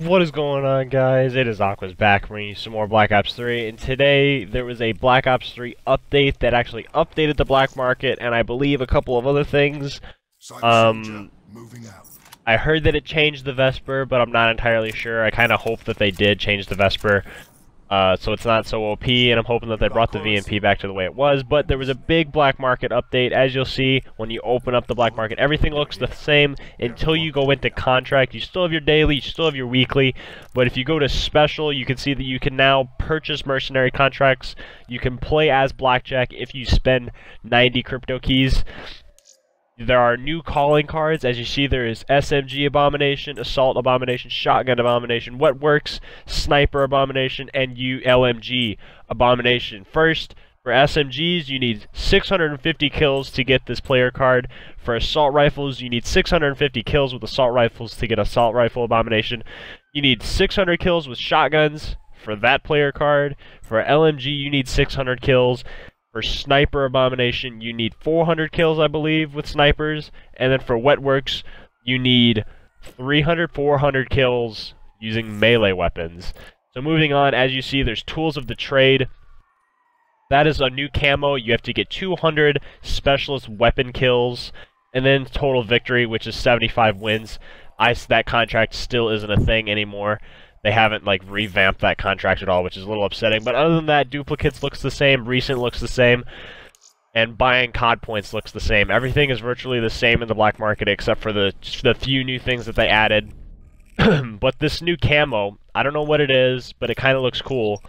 What is going on, guys? It is Aqua's back bringing you some more Black Ops 3, and today there was a Black Ops 3 update that actually updated the Black Market, and I believe a couple of other things. I heard that it changed the Vesper, but I'm not entirely sure. I kind of hope that they did change the Vesper, so it's not so OP, and I'm hoping that they brought the VMP back to the way it was. But there was a big Black Market update. As you'll see, when you open up the Black Market, everything looks the same until you go into Contract. You still have your daily, you still have your weekly, but if you go to Special, you can see that you can now purchase mercenary contracts. You can play as Blackjack if you spend 90 crypto keys. There are new calling cards. As you see, there is SMG Abomination, Assault Abomination, Shotgun Abomination, Wetworks, Sniper Abomination, and ULMG Abomination. First, for SMGs, you need 650 kills to get this player card. For assault rifles, you need 650 kills with assault rifles to get Assault Rifle Abomination. You need 600 kills with shotguns for that player card. For LMG, you need 600 kills. For Sniper Abomination, you need 400 kills, I believe, with snipers. And then for Wetworks, you need 300, 400 kills using melee weapons. So moving on, as you see, there's Tools of the Trade. That is a new camo. You have to get 200 specialist weapon kills. And then Total Victory, which is 75 wins. That contract still isn't a thing anymore. They haven't, like, revamped that contract at all, which is a little upsetting. But other than that, duplicates looks the same, recent looks the same, and buying COD points looks the same. Everything is virtually the same in the Black Market except for the few new things that they added. But this new camo, I don't know what it is, but it kind of looks cool.